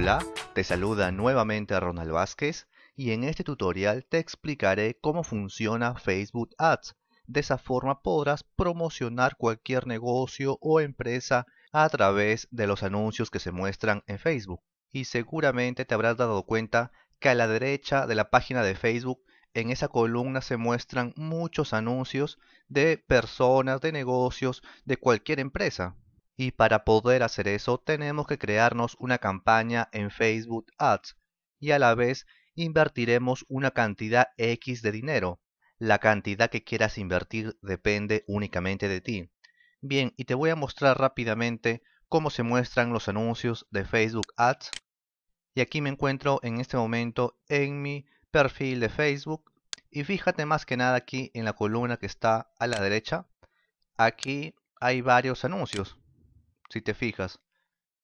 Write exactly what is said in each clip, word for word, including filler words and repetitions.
Hola, te saluda nuevamente a Ronald Vázquez y en este tutorial te explicaré cómo funciona Facebook Ads. De esa forma podrás promocionar cualquier negocio o empresa a través de los anuncios que se muestran en Facebook. Y seguramente te habrás dado cuenta que a la derecha de la página de Facebook, en esa columna se muestran muchos anuncios de personas, de negocios, de cualquier empresa. Y para poder hacer eso tenemos que crearnos una campaña en Facebook Ads y a la vez invertiremos una cantidad X de dinero. La cantidad que quieras invertir depende únicamente de ti. Bien, y te voy a mostrar rápidamente cómo se muestran los anuncios de Facebook Ads. Y aquí me encuentro en este momento en mi perfil de Facebook. Y fíjate más que nada aquí en la columna que está a la derecha. Aquí hay varios anuncios. Si te fijas,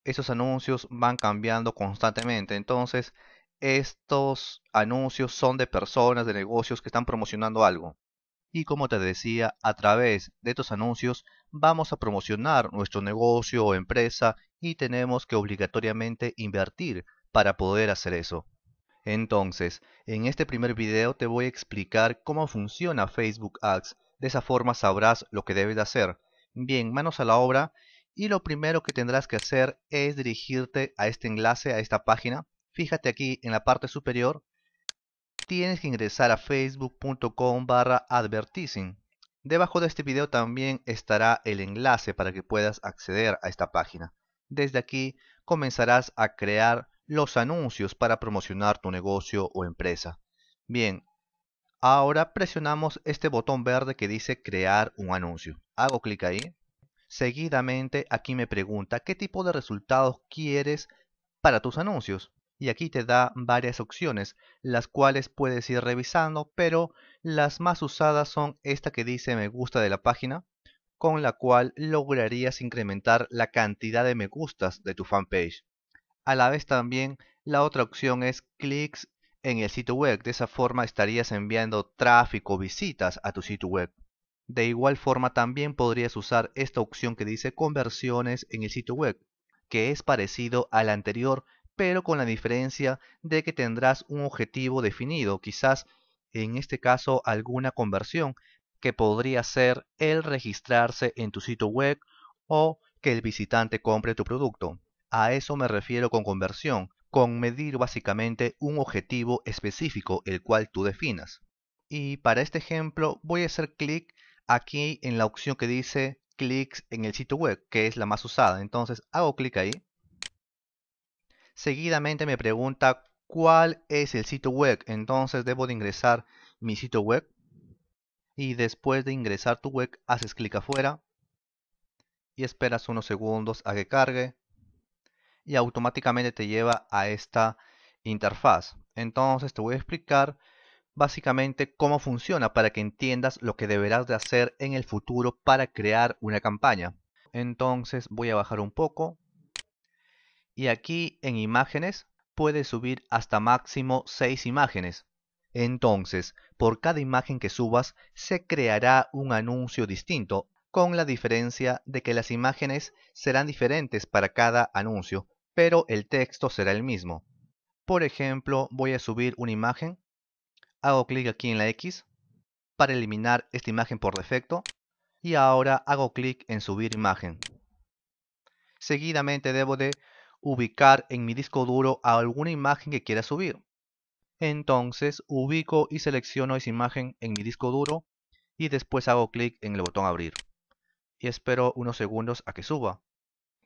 esos anuncios van cambiando constantemente. Entonces, estos anuncios son de personas, de negocios que están promocionando algo. Y como te decía, a través de estos anuncios vamos a promocionar nuestro negocio o empresa y tenemos que obligatoriamente invertir para poder hacer eso. Entonces, en este primer video te voy a explicar cómo funciona Facebook Ads. De esa forma sabrás lo que debes de hacer. Bien, manos a la obra. Y lo primero que tendrás que hacer es dirigirte a este enlace, a esta página. Fíjate aquí en la parte superior. Tienes que ingresar a facebook.com barra advertising. Debajo de este video también estará el enlace para que puedas acceder a esta página. Desde aquí comenzarás a crear los anuncios para promocionar tu negocio o empresa. Bien, ahora presionamos este botón verde que dice crear un anuncio. Hago clic ahí. Seguidamente aquí me pregunta qué tipo de resultados quieres para tus anuncios y aquí te da varias opciones las cuales puedes ir revisando, pero las más usadas son esta que dice me gusta de la página, con la cual lograrías incrementar la cantidad de me gustas de tu fanpage. A la vez también la otra opción es clics en el sitio web, de esa forma estarías enviando tráfico, visitas a tu sitio web. De igual forma también podrías usar esta opción que dice conversiones en el sitio web, que es parecido a la anterior, pero con la diferencia de que tendrás un objetivo definido, quizás en este caso alguna conversión, que podría ser el registrarse en tu sitio web o que el visitante compre tu producto. A eso me refiero con conversión, con medir básicamente un objetivo específico el cual tú definas. Y para este ejemplo voy a hacer clic aquí en la opción que dice clics en el sitio web, que es la más usada. Entonces hago clic ahí. Seguidamente me pregunta cuál es el sitio web. Entonces debo de ingresar mi sitio web. Y después de ingresar tu web, haces clic afuera. Y esperas unos segundos a que cargue. Y automáticamente te lleva a esta interfaz. Entonces te voy a explicar básicamente cómo funciona para que entiendas lo que deberás de hacer en el futuro para crear una campaña. Entonces voy a bajar un poco y aquí en imágenes puedes subir hasta máximo seis imágenes. Entonces por cada imagen que subas se creará un anuncio distinto, con la diferencia de que las imágenes serán diferentes para cada anuncio, pero el texto será el mismo. Por ejemplo, voy a subir una imagen. Hago clic aquí en la X para eliminar esta imagen por defecto y ahora hago clic en subir imagen. Seguidamente debo de ubicar en mi disco duro alguna imagen que quiera subir. Entonces ubico y selecciono esa imagen en mi disco duro y después hago clic en el botón abrir. Y espero unos segundos a que suba.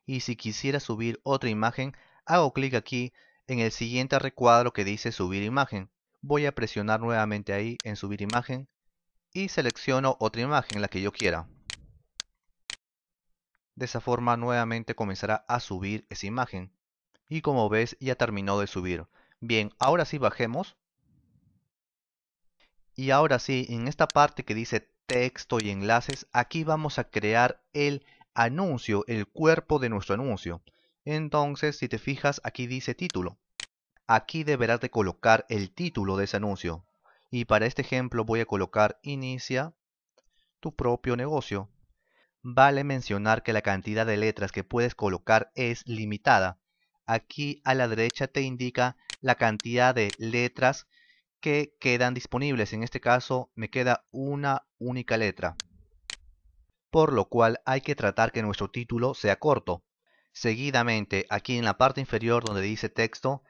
Y si quisiera subir otra imagen, hago clic aquí en el siguiente recuadro que dice subir imagen. Voy a presionar nuevamente ahí en subir imagen y selecciono otra imagen, la que yo quiera. De esa forma nuevamente comenzará a subir esa imagen. Y como ves ya terminó de subir. Bien, ahora sí bajemos. Y ahora sí, en esta parte que dice texto y enlaces, aquí vamos a crear el anuncio, el cuerpo de nuestro anuncio. Entonces, si te fijas, aquí dice título. Aquí deberás de colocar el título de ese anuncio. Y para este ejemplo voy a colocar inicia tu propio negocio. Vale mencionar que la cantidad de letras que puedes colocar es limitada. aquí a la derecha te indica la cantidad de letras que quedan disponibles. En este caso me queda una única letra, por lo cual hay que tratar que nuestro título sea corto. Seguidamente, aquí en la parte inferior donde dice texto,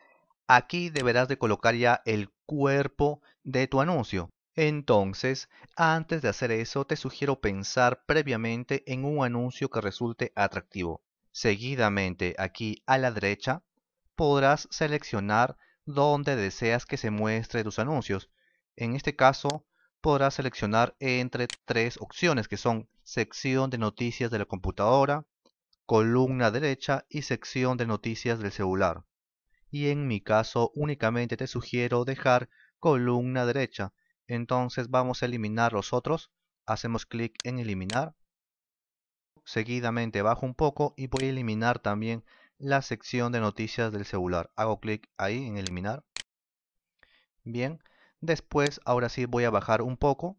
aquí deberás de colocar ya el cuerpo de tu anuncio. Entonces, antes de hacer eso, te sugiero pensar previamente en un anuncio que resulte atractivo. Seguidamente, aquí a la derecha, podrás seleccionar donde deseas que se muestre tus anuncios. En este caso, podrás seleccionar entre tres opciones que son sección de noticias de la computadora, columna derecha y sección de noticias del celular. Y en mi caso, únicamente te sugiero dejar columna derecha. Entonces vamos a eliminar los otros, hacemos clic en eliminar, seguidamente bajo un poco y voy a eliminar también la sección de noticias del celular, hago clic ahí en eliminar, bien, después ahora sí voy a bajar un poco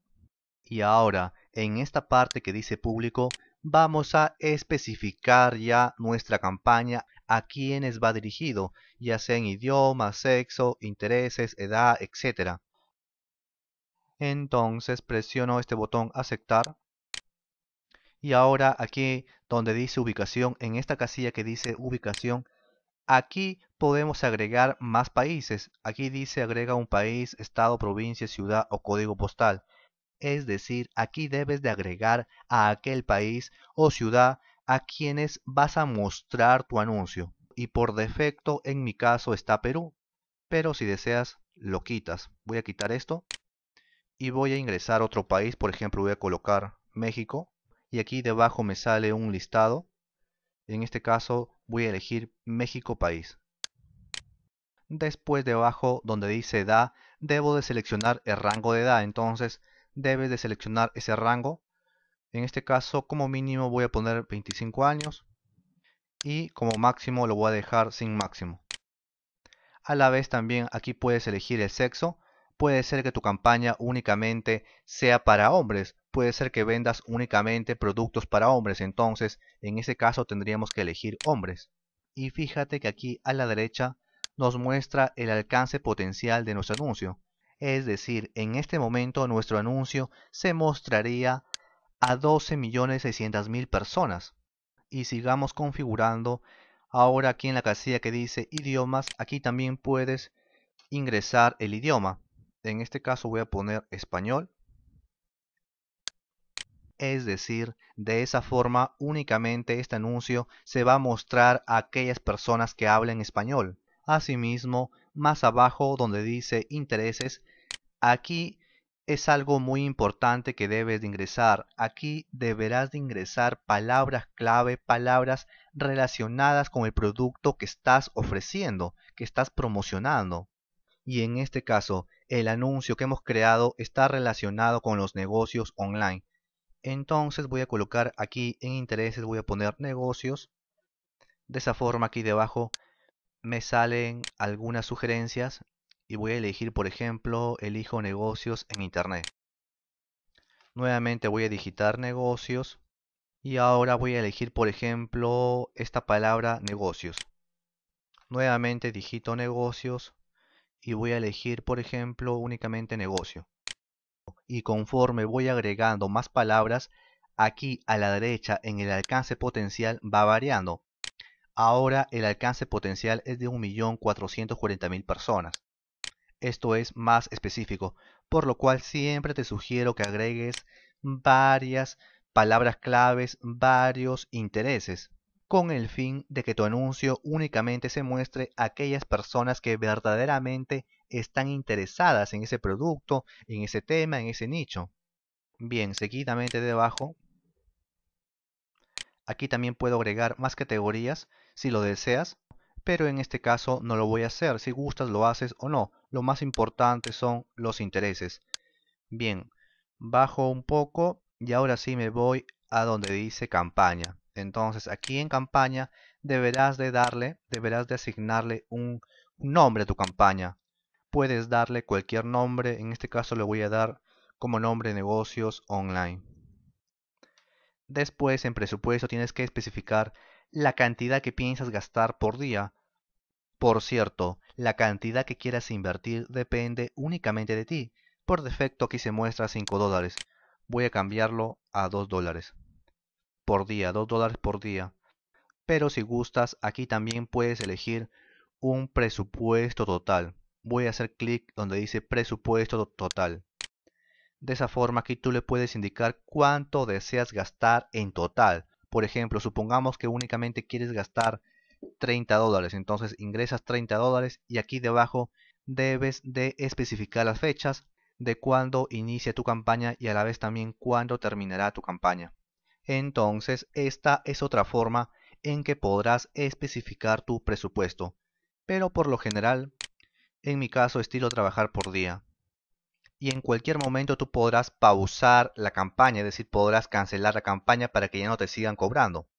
y ahora en esta parte que dice público vamos a especificar ya nuestra campaña a quienes va dirigido, ya sea en idioma, sexo, intereses, edad, etcétera. Entonces presiono este botón aceptar y ahora aquí donde dice ubicación, en esta casilla que dice ubicación, aquí podemos agregar más países. Aquí dice agrega un país, estado, provincia, ciudad o código postal. Es decir, aquí debes de agregar a aquel país o ciudad a quienes vas a mostrar tu anuncio. Y por defecto en mi caso está Perú, pero si deseas lo quitas. Voy a quitar esto. Y voy a ingresar otro país, por ejemplo voy a colocar México. Y aquí debajo me sale un listado. En este caso voy a elegir México país. Después debajo donde dice edad, debo de seleccionar el rango de edad. Entonces debes de seleccionar ese rango. En este caso como mínimo voy a poner veinticinco años. Y como máximo lo voy a dejar sin máximo. A la vez también aquí puedes elegir el sexo. Puede ser que tu campaña únicamente sea para hombres, puede ser que vendas únicamente productos para hombres, entonces en ese caso tendríamos que elegir hombres. Y fíjate que aquí a la derecha nos muestra el alcance potencial de nuestro anuncio. Es decir, en este momento nuestro anuncio se mostraría a doce millones seiscientas mil personas. Y sigamos configurando, ahora aquí en la casilla que dice idiomas, aquí también puedes ingresar el idioma. En este caso voy a poner español, es decir, de esa forma únicamente este anuncio se va a mostrar a aquellas personas que hablen español. Asimismo, más abajo donde dice intereses, aquí es algo muy importante que debes de ingresar. Aquí deberás de ingresar palabras clave, palabras relacionadas con el producto que estás ofreciendo, que estás promocionando. Y en este caso, el anuncio que hemos creado está relacionado con los negocios online. Entonces voy a colocar aquí en intereses, voy a poner negocios. De esa forma aquí debajo me salen algunas sugerencias y voy a elegir, por ejemplo, elijo negocios en internet. Nuevamente voy a digitar negocios y ahora voy a elegir, por ejemplo, esta palabra negocios. Nuevamente digito negocios. Y voy a elegir, por ejemplo, únicamente negocio. Y conforme voy agregando más palabras, aquí a la derecha en el alcance potencial va variando. Ahora el alcance potencial es de un millón cuatrocientas cuarenta mil personas. Esto es más específico, por lo cual siempre te sugiero que agregues varias palabras claves, varios intereses, con el fin de que tu anuncio únicamente se muestre a aquellas personas que verdaderamente están interesadas en ese producto, en ese tema, en ese nicho. Bien, seguidamente debajo, aquí también puedo agregar más categorías si lo deseas, pero en este caso no lo voy a hacer, si gustas lo haces o no. Lo más importante son los intereses. Bien, bajo un poco y ahora sí me voy a donde dice campaña. Entonces aquí en campaña deberás de darle, deberás de asignarle un nombre a tu campaña. Puedes darle cualquier nombre, en este caso le voy a dar como nombre negocios online. Después en presupuesto tienes que especificar la cantidad que piensas gastar por día. Por cierto, la cantidad que quieras invertir depende únicamente de ti. Por defecto aquí se muestra cinco dólares. Voy a cambiarlo a dos dólares por día, dos dólares por día. Pero si gustas, aquí también puedes elegir un presupuesto total. Voy a hacer clic donde dice presupuesto total. De esa forma aquí tú le puedes indicar cuánto deseas gastar en total. Por ejemplo, supongamos que únicamente quieres gastar treinta dólares. Entonces ingresas treinta dólares y aquí debajo debes de especificar las fechas de cuándo inicia tu campaña y a la vez también cuándo terminará tu campaña. Entonces esta es otra forma en que podrás especificar tu presupuesto, pero por lo general, en mi caso, estilo trabajar por día. Y en cualquier momento tú podrás pausar la campaña, es decir, podrás cancelar la campaña para que ya no te sigan cobrando.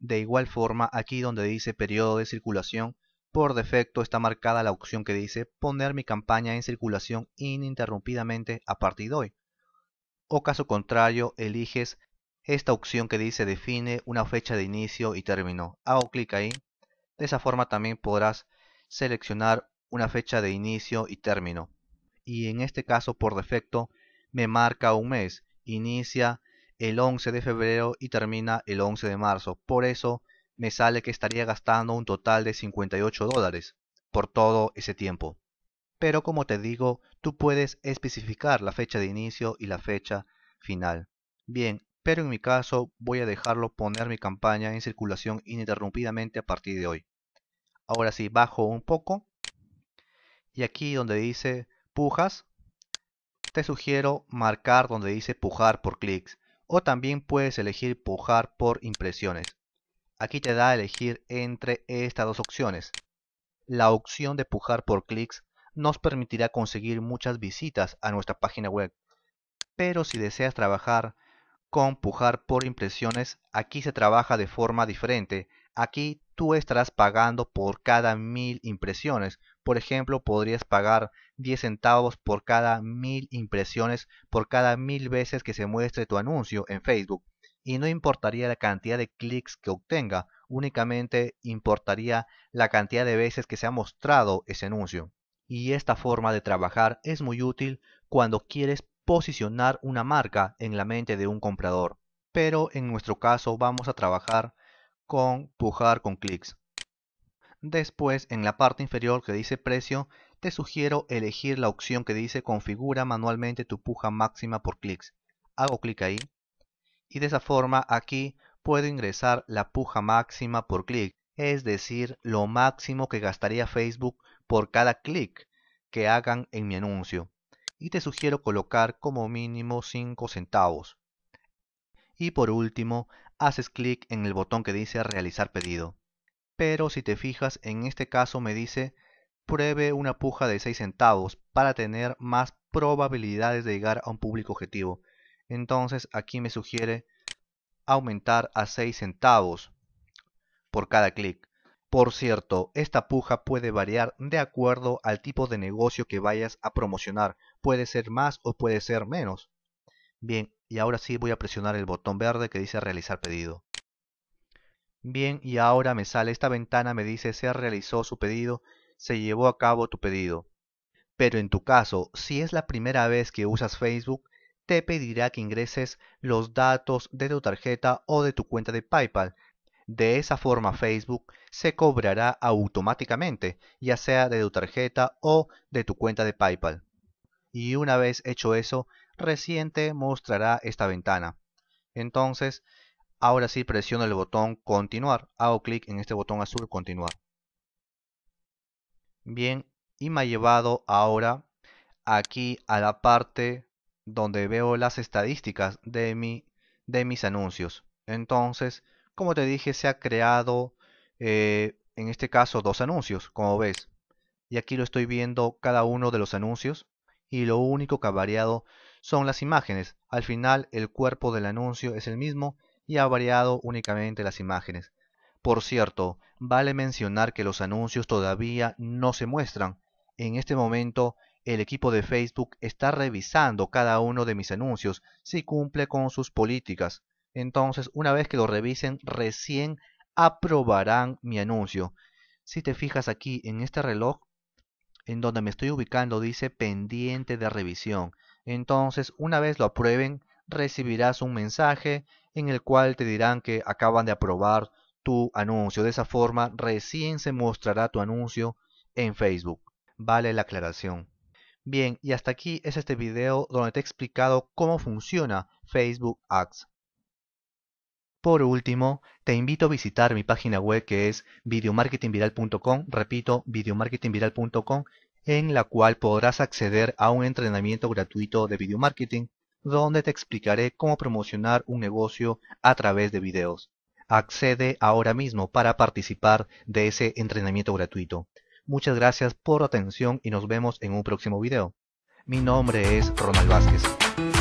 De igual forma, aquí donde dice periodo de circulación, por defecto está marcada la opción que dice poner mi campaña en circulación ininterrumpidamente a partir de hoy. O caso contrario, eliges esta opción que dice define una fecha de inicio y término. Hago clic ahí. De esa forma también podrás seleccionar una fecha de inicio y término. Y en este caso por defecto me marca un mes. Inicia el once de febrero y termina el once de marzo. Por eso me sale que estaría gastando un total de cincuenta y ocho dólares por todo ese tiempo. Pero como te digo, tú puedes especificar la fecha de inicio y la fecha final. Bien. Pero en mi caso voy a dejarlo poner mi campaña en circulación ininterrumpidamente a partir de hoy. Ahora sí, bajo un poco. Y aquí donde dice pujas, te sugiero marcar donde dice pujar por clics. O también puedes elegir pujar por impresiones. Aquí te da a elegir entre estas dos opciones. La opción de pujar por clics nos permitirá conseguir muchas visitas a nuestra página web. Pero si deseas trabajar con pujar por impresiones, aquí se trabaja de forma diferente. Aquí tú estarás pagando por cada mil impresiones. Por ejemplo, podrías pagar diez centavos por cada mil impresiones, por cada mil veces que se muestre tu anuncio en Facebook. Y no importaría la cantidad de clics que obtenga, únicamente importaría la cantidad de veces que se ha mostrado ese anuncio. Y esta forma de trabajar es muy útil cuando quieres posicionar una marca en la mente de un comprador, pero en nuestro caso vamos a trabajar con pujar con clics. Después, en la parte inferior que dice precio, te sugiero elegir la opción que dice configura manualmente tu puja máxima por clics. Hago clic ahí y de esa forma aquí puedo ingresar la puja máxima por clic, es decir, lo máximo que gastaría Facebook por cada clic que hagan en mi anuncio. Y te sugiero colocar como mínimo cinco centavos. Y por último, haces clic en el botón que dice realizar pedido. Pero si te fijas, en este caso me dice pruebe una puja de seis centavos para tener más probabilidades de llegar a un público objetivo. Entonces aquí me sugiere aumentar a seis centavos por cada clic. Por cierto, esta puja puede variar de acuerdo al tipo de negocio que vayas a promocionar. Puede ser más o puede ser menos. Bien, y ahora sí voy a presionar el botón verde que dice realizar pedido. Bien, y ahora me sale esta ventana, me dice se realizó su pedido, se llevó a cabo tu pedido. Pero en tu caso, si es la primera vez que usas Facebook, te pedirá que ingreses los datos de tu tarjeta o de tu cuenta de PayPal. De esa forma Facebook se cobrará automáticamente, ya sea de tu tarjeta o de tu cuenta de PayPal. Y una vez hecho eso, recién te mostrará esta ventana. Entonces, ahora sí presiono el botón continuar. Hago clic en este botón azul continuar. Bien, y me ha llevado ahora aquí a la parte donde veo las estadísticas de, mi, de mis anuncios. Entonces, como te dije, se ha creado, eh, en este caso, dos anuncios, como ves. Y aquí lo estoy viendo cada uno de los anuncios. Y lo único que ha variado son las imágenes. Al final, el cuerpo del anuncio es el mismo y ha variado únicamente las imágenes. Por cierto, vale mencionar que los anuncios todavía no se muestran. En este momento, el equipo de Facebook está revisando cada uno de mis anuncios si cumple con sus políticas. Entonces, una vez que lo revisen, recién aprobarán mi anuncio. Si te fijas aquí en este reloj, en donde me estoy ubicando, dice pendiente de revisión. Entonces, una vez lo aprueben, recibirás un mensaje en el cual te dirán que acaban de aprobar tu anuncio. De esa forma, recién se mostrará tu anuncio en Facebook. Vale la aclaración. Bien, y hasta aquí es este video donde te he explicado cómo funciona Facebook Ads. Por último, te invito a visitar mi página web que es videomarketingviral punto com, repito, videomarketingviral punto com, en la cual podrás acceder a un entrenamiento gratuito de video marketing, donde te explicaré cómo promocionar un negocio a través de videos. Accede ahora mismo para participar de ese entrenamiento gratuito. Muchas gracias por tu atención y nos vemos en un próximo video. Mi nombre es Ronald Vázquez.